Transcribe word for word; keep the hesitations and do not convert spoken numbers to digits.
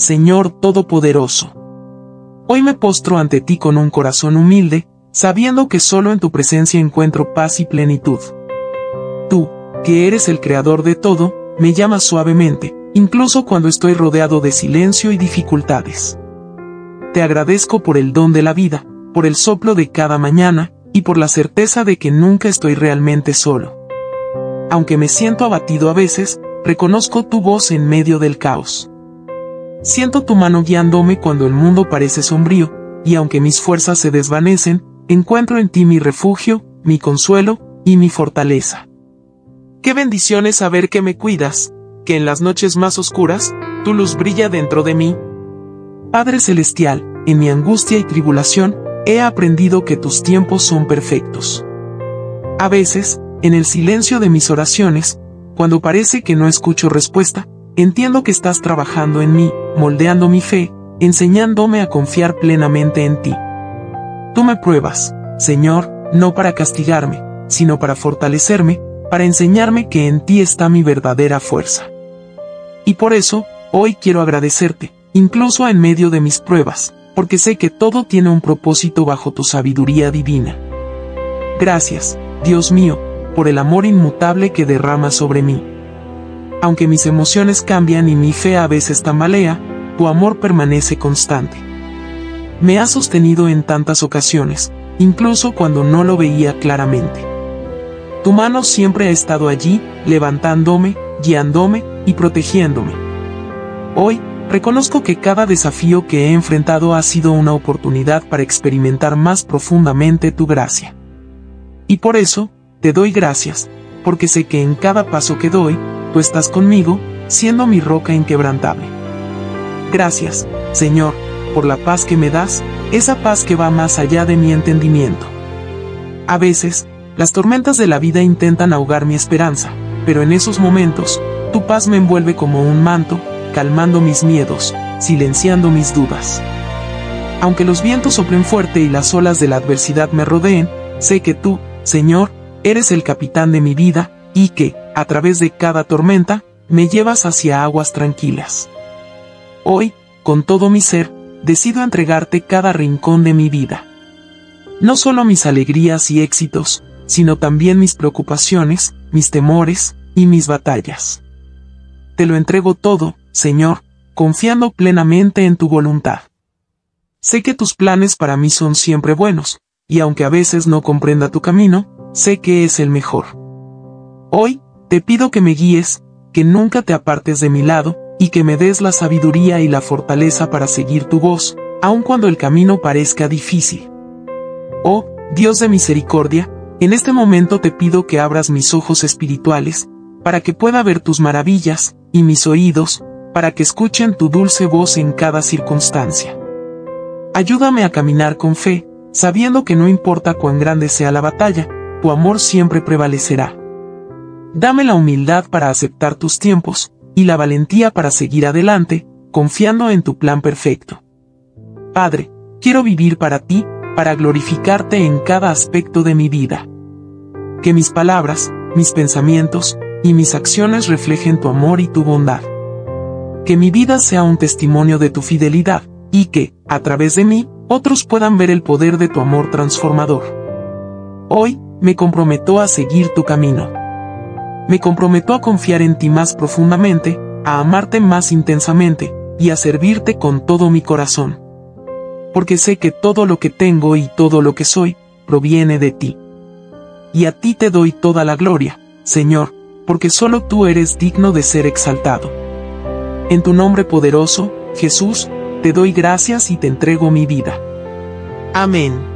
Señor Todopoderoso. Hoy me postro ante ti con un corazón humilde, sabiendo que solo en tu presencia encuentro paz y plenitud. Tú, que eres el creador de todo, me llamas suavemente, incluso cuando estoy rodeado de silencio y dificultades. Te agradezco por el don de la vida, por el soplo de cada mañana, y por la certeza de que nunca estoy realmente solo. Aunque me siento abatido a veces, reconozco tu voz en medio del caos. Siento tu mano guiándome cuando el mundo parece sombrío, y aunque mis fuerzas se desvanecen, encuentro en ti mi refugio, mi consuelo y mi fortaleza. Qué bendición es saber que me cuidas, que en las noches más oscuras, tu luz brilla dentro de mí. Padre Celestial, en mi angustia y tribulación, he aprendido que tus tiempos son perfectos. A veces, en el silencio de mis oraciones, cuando parece que no escucho respuesta, entiendo que estás trabajando en mí, moldeando mi fe, enseñándome a confiar plenamente en ti. Tú me pruebas, Señor, no para castigarme, sino para fortalecerme, para enseñarme que en ti está mi verdadera fuerza. Y por eso, hoy quiero agradecerte, incluso en medio de mis pruebas, porque sé que todo tiene un propósito bajo tu sabiduría divina. Gracias, Dios mío, por el amor inmutable que derramas sobre mí. Aunque mis emociones cambian y mi fe a veces tambalea, tu amor permanece constante. Me has sostenido en tantas ocasiones, incluso cuando no lo veía claramente. Tu mano siempre ha estado allí, levantándome, guiándome y protegiéndome. Hoy, reconozco que cada desafío que he enfrentado ha sido una oportunidad para experimentar más profundamente tu gracia. Y por eso, te doy gracias, porque sé que en cada paso que doy, tú estás conmigo, siendo mi roca inquebrantable. Gracias, Señor, por la paz que me das, esa paz que va más allá de mi entendimiento. A veces, las tormentas de la vida intentan ahogar mi esperanza, pero en esos momentos, tu paz me envuelve como un manto, calmando mis miedos, silenciando mis dudas. Aunque los vientos soplen fuerte y las olas de la adversidad me rodeen, sé que tú, Señor, eres el capitán de mi vida, y que, a través de cada tormenta, me llevas hacia aguas tranquilas. Hoy, con todo mi ser, decido entregarte cada rincón de mi vida. No solo mis alegrías y éxitos, sino también mis preocupaciones, mis temores y mis batallas. Te lo entrego todo, Señor, confiando plenamente en tu voluntad. Sé que tus planes para mí son siempre buenos, y aunque a veces no comprenda tu camino, sé que es el mejor. Hoy, te pido que me guíes, que nunca te apartes de mi lado, y que me des la sabiduría y la fortaleza para seguir tu voz, aun cuando el camino parezca difícil. Oh, Dios de misericordia, en este momento te pido que abras mis ojos espirituales, para que pueda ver tus maravillas, y mis oídos, para que escuchen tu dulce voz en cada circunstancia. Ayúdame a caminar con fe, sabiendo que no importa cuán grande sea la batalla, tu amor siempre prevalecerá. Dame la humildad para aceptar tus tiempos, y la valentía para seguir adelante, confiando en tu plan perfecto. Padre, quiero vivir para ti, para glorificarte en cada aspecto de mi vida. Que mis palabras, mis pensamientos y mis acciones reflejen tu amor y tu bondad. Que mi vida sea un testimonio de tu fidelidad, y que, a través de mí, otros puedan ver el poder de tu amor transformador. Hoy, me comprometo a seguir tu camino. Me comprometo a confiar en ti más profundamente, a amarte más intensamente, y a servirte con todo mi corazón. Porque sé que todo lo que tengo y todo lo que soy, proviene de ti. Y a ti te doy toda la gloria, Señor, porque solo tú eres digno de ser exaltado. En tu nombre poderoso, Jesús, te doy gracias y te entrego mi vida. Amén.